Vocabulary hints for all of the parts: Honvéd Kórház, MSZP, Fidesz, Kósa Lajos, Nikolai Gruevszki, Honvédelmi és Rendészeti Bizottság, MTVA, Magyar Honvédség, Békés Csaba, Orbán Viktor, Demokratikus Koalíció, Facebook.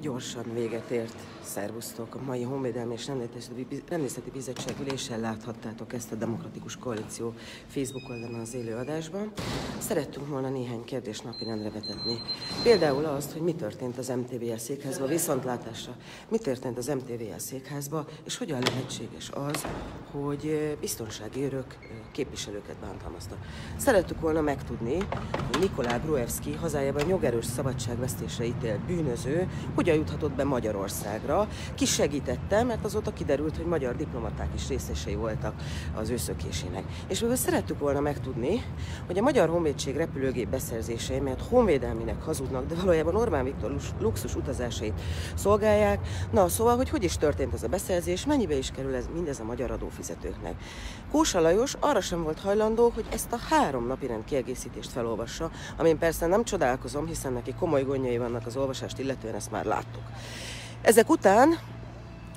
gyorsan véget ért. Szervusztok! A mai Honvédelmi és Rendészeti Bizottság ülésen láthattátok ezt a Demokratikus Koalíció Facebook oldalán az élőadásban. Szerettünk volna néhány kérdést napirendre vetetni. Például azt, hogy mi történt az MTVA székházba, viszontlátásra. Mi történt az MTVA székházba, és hogyan lehetséges az, hogy biztonsági őrök képviselőket bántalmaztak. Szerettük volna megtudni, hogy Nikolai Gruevszki hazájában jogerős szabadságvesztésre ítélt bűnöző hogyan juthatott be Magyarországra, ki segítette, mert azóta kiderült, hogy magyar diplomaták is részesei voltak az ő szökésének. És mivel szerettük volna megtudni, hogy a Magyar Honvédség repülőgép beszerzései, mert honvédelminek hazudnak, de valójában Orbán Viktor luxus utazásait szolgálják. Na, szóval, hogy is történt ez a beszerzés, mennyibe is kerül ez mindez a magyar adófizetőknek. Kósa Lajos arra sem volt hajlandó, hogy ezt a 3 napirend kiegészítést felolvassa, amin persze nem csodálkozom, hiszen neki komoly gondjai vannak az olvasást illetően, ezt már láttuk. Ezek után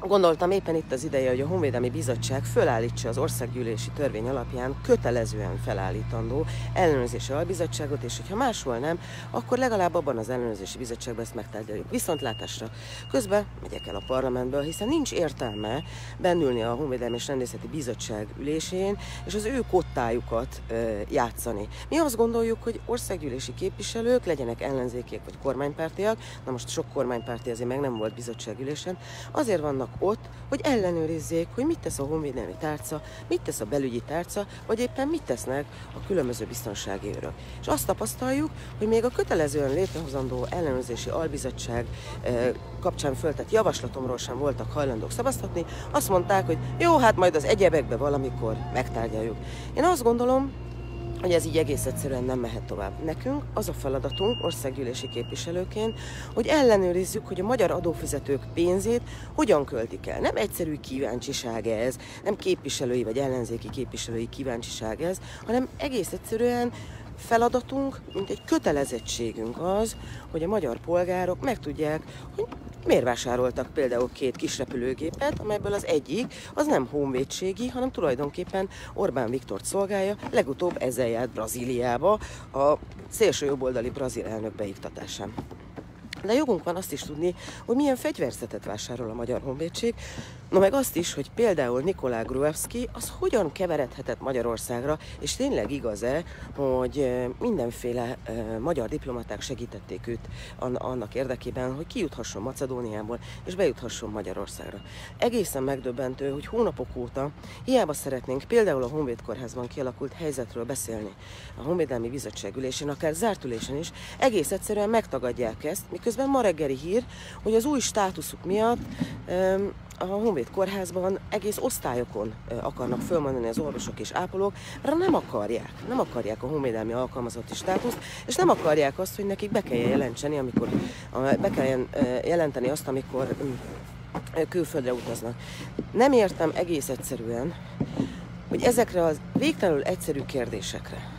gondoltam, éppen itt az ideje, hogy a Honvédelmi Bizottság fölállítsa az országgyűlési törvény alapján kötelezően felállítandó ellenőrzési albizottságot, és hogyha máshol nem, akkor legalább abban az ellenőrzési bizottságban ezt megtárgyaljuk. Viszontlátásra! Közben megyek el a parlamentből, hiszen nincs értelme bennülni a Honvédelmi és Rendészeti Bizottság ülésén, és az ő kottájukat játszani. Mi azt gondoljuk, hogy országgyűlési képviselők legyenek ellenzékiek vagy kormánypártiak, na most sok kormánypárti azért meg nem volt bizottságülésen, azért vannak ott, hogy ellenőrizzék, hogy mit tesz a honvédelmi tárca, mit tesz a belügyi tárca, vagy éppen mit tesznek a különböző biztonsági őrök. És azt tapasztaljuk, hogy még a kötelezően létrehozandó ellenőrzési albizottság kapcsán föltett javaslatomról sem voltak hajlandók szavaztatni, azt mondták, hogy jó, hát majd az egyebekbe valamikor megtárgyaljuk. Én azt gondolom, hogy ez így egész egyszerűen nem mehet tovább. Nekünk az a feladatunk országgyűlési képviselőként, hogy ellenőrizzük, hogy a magyar adófizetők pénzét hogyan költik el. Nem egyszerű kíváncsiság ez, nem képviselői vagy ellenzéki képviselői kíváncsiság ez, hanem egész egyszerűen feladatunk, mint egy kötelezettségünk az, hogy a magyar polgárok megtudják, hogy miért vásároltak például 2 kis repülőgépet, amelyből az egyik az nem honvédségi, hanem tulajdonképpen Orbán Viktort szolgálja, legutóbb ezzel járt Brazíliába a szélső jobboldali brazil elnök beiktatásán. De jogunk van azt is tudni, hogy milyen fegyverzetet vásárol a Magyar Honvédség, no meg azt is, hogy például Nikolai Gruevszki az hogyan keveredhetett Magyarországra, és tényleg igaz-e, hogy mindenféle magyar diplomaták segítették őt annak érdekében, hogy kijuthasson Macedóniából, és bejuthasson Magyarországra. Egészen megdöbbentő, hogy hónapok óta hiába szeretnénk például a Honvéd Kórházban kialakult helyzetről beszélni, a Honvédelmi Bizottság ülésén, akár zárt ülésen is, egész egyszerűen megtagadják ezt, miközben ma reggeli hír, hogy az új státuszuk miatt a Honvéd Kórházban egész osztályokon akarnak fölmondani az orvosok és ápolók, mert nem akarják a honvédelmi alkalmazotti státuszt, és nem akarják azt, hogy nekik be kelljen jelenteni, amikor külföldre utaznak. Nem értem egész egyszerűen, hogy ezekre az végtelenül egyszerű kérdésekre,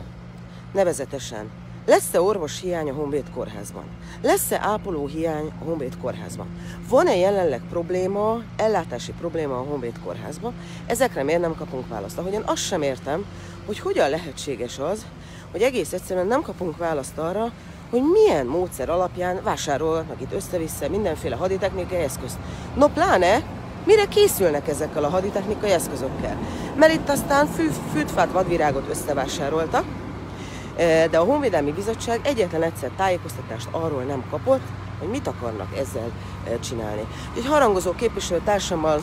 nevezetesen lesz-e orvos hiány a Honvéd Kórházban? Lesz-e ápoló hiány a Honvéd Kórházban? Van-e jelenleg probléma, ellátási probléma a Honvéd Kórházban? Ezekre miért nem kapunk választ? Ahogyan azt sem értem, hogy hogyan lehetséges az, hogy egész egyszerűen nem kapunk választ arra, hogy milyen módszer alapján vásárolnak itt össze-vissza mindenféle haditechnikai eszközt. No pláne, mire készülnek ezekkel a haditechnikai eszközökkel? Mert itt aztán fűtfát, vadvirágot összevásároltak, de a Honvédelmi Bizottság egyetlen egyszer tájékoztatást arról nem kapott, hogy mit akarnak ezzel csinálni. Egy harangozó képviselőtársammal,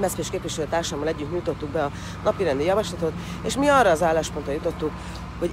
MSZP-s képviselőtársammal együtt nyújtottuk be a napirendi javaslatot, és mi arra az álláspontra jutottuk, hogy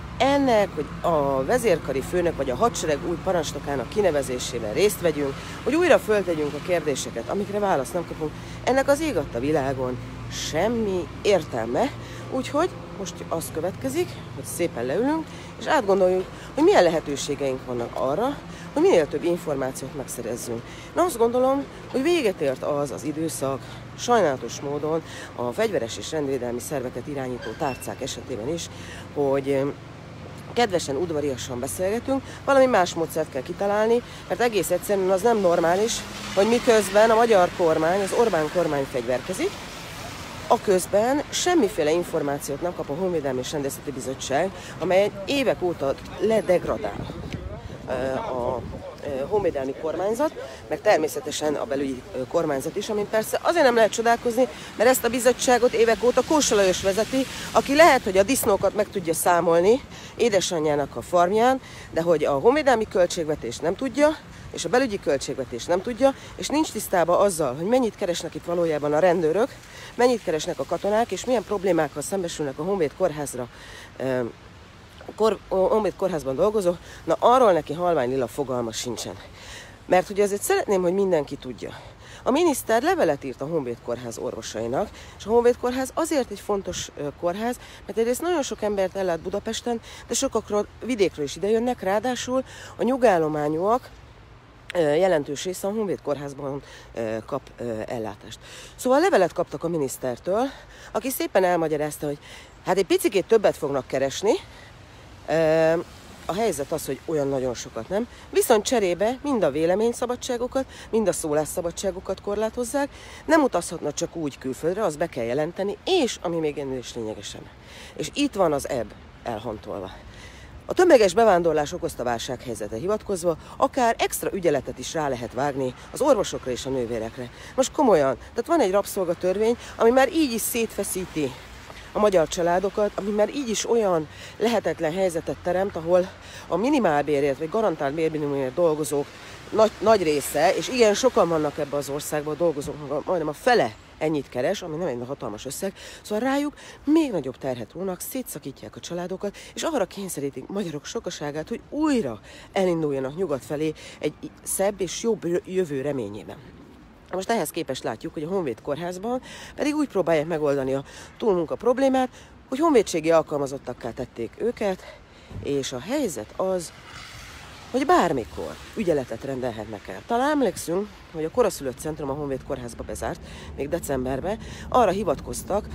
hogy a vezérkari főnök vagy a hadsereg új parancsnokának kinevezésében részt vegyünk, hogy újra föltegyünk a kérdéseket, amikre választ nem kapunk. Ennek az ég adta világon semmi értelme, úgyhogy most az következik, hogy szépen leülünk, és átgondoljuk, hogy milyen lehetőségeink vannak arra, hogy minél több információt megszerezzünk. Na azt gondolom, hogy véget ért az időszak, sajnálatos módon a fegyveres és rendvédelmi szerveket irányító tárcák esetében is, hogy kedvesen, udvariasan beszélgetünk, valami más módszert kell kitalálni, mert egész egyszerűen az nem normális, hogy miközben a magyar kormány, az Orbán kormány fegyverkezik, aközben semmiféle információt nem kap a Honvédelmi és Rendészeti Bizottság, amely évek óta ledegradál. a honvédelmi kormányzat, meg természetesen a belügyi kormányzat is, amin persze azért nem lehet csodálkozni, mert ezt a bizottságot évek óta Kósa Lajos vezeti, aki lehet, hogy a disznókat meg tudja számolni édesanyjának a farmján, de hogy a honvédelmi költségvetés nem tudja, és a belügyi költségvetés nem tudja, és nincs tisztában azzal, hogy mennyit keresnek itt valójában a rendőrök, mennyit keresnek a katonák, és milyen problémákkal szembesülnek a Honvéd Kórházra Honvéd Kórházban dolgozó, na arról neki halvány lila fogalma sincsen. Mert ugye azért szeretném, hogy mindenki tudja. A miniszter levelet írt a Honvéd Kórház orvosainak, és a Honvéd Kórház azért egy fontos kórház, mert egyrészt nagyon sok embert ellát Budapesten, de sokakról vidékről is idejönnek, ráadásul a nyugállományúak jelentős része a Honvéd Kórházban kap ellátást. Szóval levelet kaptak a minisztertől, aki szépen elmagyarázta, hogy hát egy picikét többet fognak keresni, a helyzet az, hogy olyan nagyon sokat nem, viszont cserébe mind a véleményszabadságokat, mind a szólásszabadságokat korlátozzák, nem utazhatna csak úgy külföldre, azt be kell jelenteni, és ami még ennél is lényegesen. És itt van az ebb elhantolva. A tömeges bevándorlás okozta válsághelyzetre hivatkozva, akár extra ügyeletet is rá lehet vágni az orvosokra és a nővérekre. Most komolyan, tehát van egy rabszolgatörvény, ami már így is szétfeszíti a magyar családokat, ami már így is olyan lehetetlen helyzetet teremt, ahol a minimálbérért vagy garantált bérminimumért dolgozók nagy része, és igen sokan vannak ebbe az országban dolgozóknak, majdnem a fele ennyit keres, ami nem egy hatalmas összeg, szóval rájuk még nagyobb terhet rónak, szétszakítják a családokat, és arra kényszerítik magyarok sokaságát, hogy újra elinduljanak nyugat felé egy szebb és jobb jövő reményében. Most ehhez képest látjuk, hogy a Honvéd Kórházban pedig úgy próbálják megoldani a túlmunka problémát, hogy honvédségi alkalmazottakká tették őket, és a helyzet az, hogy bármikor ügyeletet rendelhetnek el. Talán emlékszünk, hogy a Koraszülött Centrum a Honvéd Kórházba bezárt, még decemberben, arra hivatkoztak,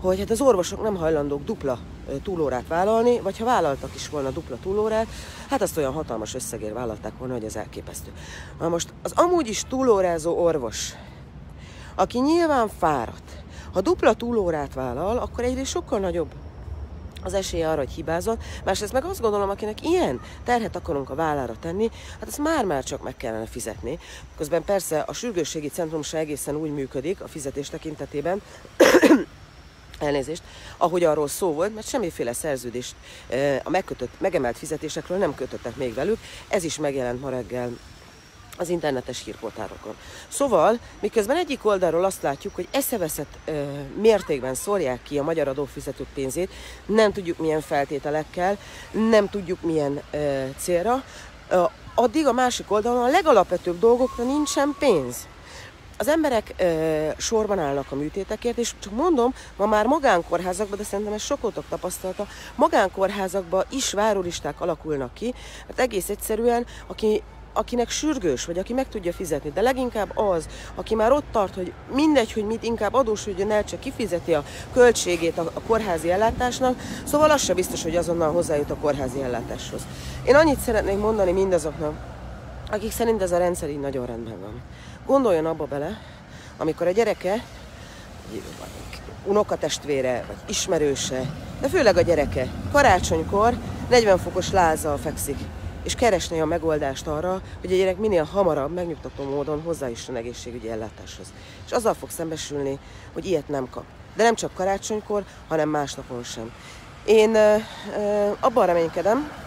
hogy hát az orvosok nem hajlandók dupla túlórát vállalni, vagy ha vállaltak is volna dupla túlórát, hát azt olyan hatalmas összegért vállalták volna, hogy ez elképesztő. Na most az amúgy is túlórázó orvos, aki nyilván fáradt, ha dupla túlórát vállal, akkor egyrészt sokkal nagyobb az esélye arra, hogy hibázott, másrészt meg azt gondolom, akinek ilyen terhet akarunk a vállára tenni, hát ezt már-már csak meg kellene fizetni. Közben persze a sürgősségi centrum se egészen úgy működik a fizetés tekintetében, elnézést, ahogy arról szó volt, mert semmiféle szerződést a megemelt fizetésekről nem kötöttek még velük, ez is megjelent ma reggel az internetes hírportálokon. Szóval, miközben egyik oldalról azt látjuk, hogy eszeveszett mértékben szórják ki a magyar adófizetők pénzét, nem tudjuk milyen feltételekkel, nem tudjuk milyen célra, addig a másik oldalon a legalapvetőbb dolgokra nincsen pénz. Az emberek sorban állnak a műtétekért, és csak mondom, ma már magánkórházakban, de szerintem ez sokotok tapasztalta, magánkórházakban is várólisták alakulnak ki, mert egész egyszerűen, akinek sürgős, vagy aki meg tudja fizetni, de leginkább az, aki már ott tart, hogy mindegy, hogy mit, inkább adósodjon el, csak kifizeti a költségét a kórházi ellátásnak, szóval az sem biztos, hogy azonnal hozzájut a kórházi ellátáshoz. Én annyit szeretnék mondani mindazoknak, akik szerint ez a rendszer így nagyon rendben van. Gondoljon abba bele, amikor a gyereke, unokatestvére, vagy ismerőse, de főleg a gyereke karácsonykor 40 fokos lázzal fekszik, és keresné a megoldást arra, hogy a gyerek minél hamarabb, megnyugtató módon hozzájusson egészségügyi ellátáshoz. És azzal fog szembesülni, hogy ilyet nem kap. De nem csak karácsonykor, hanem másnapon sem. Én abban reménykedem,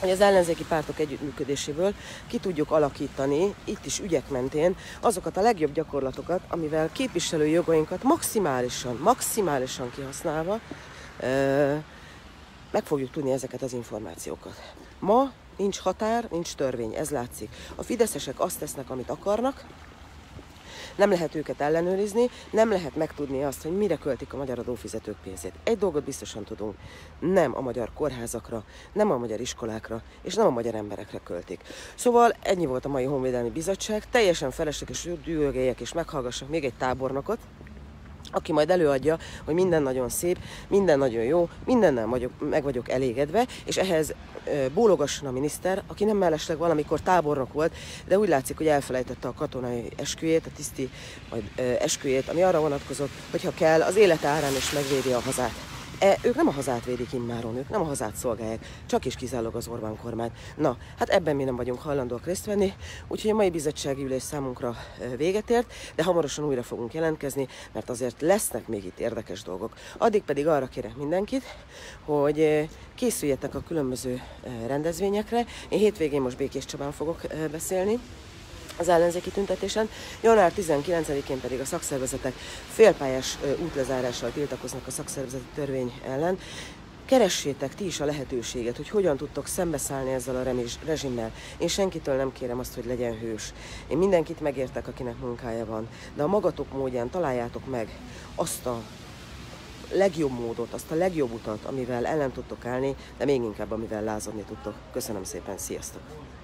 hogy az ellenzéki pártok együttműködéséből ki tudjuk alakítani, itt is ügyek mentén, azokat a legjobb gyakorlatokat, amivel képviselői jogainkat maximálisan kihasználva meg fogjuk tudni ezeket az információkat. Ma nincs határ, nincs törvény, ez látszik. A fideszesek azt tesznek, amit akarnak, nem lehet őket ellenőrizni, nem lehet megtudni azt, hogy mire költik a magyar adófizetők pénzét. Egy dolgot biztosan tudunk, nem a magyar kórházakra, nem a magyar iskolákra, és nem a magyar emberekre költik. Szóval ennyi volt a mai Honvédelmi Bizottság, teljesen felesleges dühögélyek, és meghallgassak még egy tábornokot, aki majd előadja, hogy minden nagyon szép, minden nagyon jó, mindennel meg vagyok elégedve, és ehhez bólogasson a miniszter, aki nem mellesleg valamikor tábornok volt, de úgy látszik, hogy elfelejtette a katonai esküjét, a tiszti esküjét, ami arra vonatkozott, hogyha kell, az élete árán is megvédi a hazát. Ők nem a hazát védik immáron, ők nem a hazát szolgálják, csak is kizárólag az Orbán kormány. Na, hát ebben mi nem vagyunk hajlandóak részt venni, úgyhogy a mai bizottsági ülés számunkra véget ért, de hamarosan újra fogunk jelentkezni, mert azért lesznek még itt érdekes dolgok. Addig pedig arra kérek mindenkit, hogy készüljetek a különböző rendezvényekre. Én hétvégén most Békés Csabán fogok beszélni az ellenzéki tüntetésen, január 19-én pedig a szakszervezetek félpályás útlezárással tiltakoznak a szakszervezeti törvény ellen. Keressétek ti is a lehetőséget, hogy hogyan tudtok szembeszállni ezzel a rezsimmel. Én senkitől nem kérem azt, hogy legyen hős. Én mindenkit megértek, akinek munkája van, de a magatok módján találjátok meg azt a legjobb módot, azt a legjobb utat, amivel ellen tudtok állni, de még inkább amivel lázadni tudtok. Köszönöm szépen, sziasztok!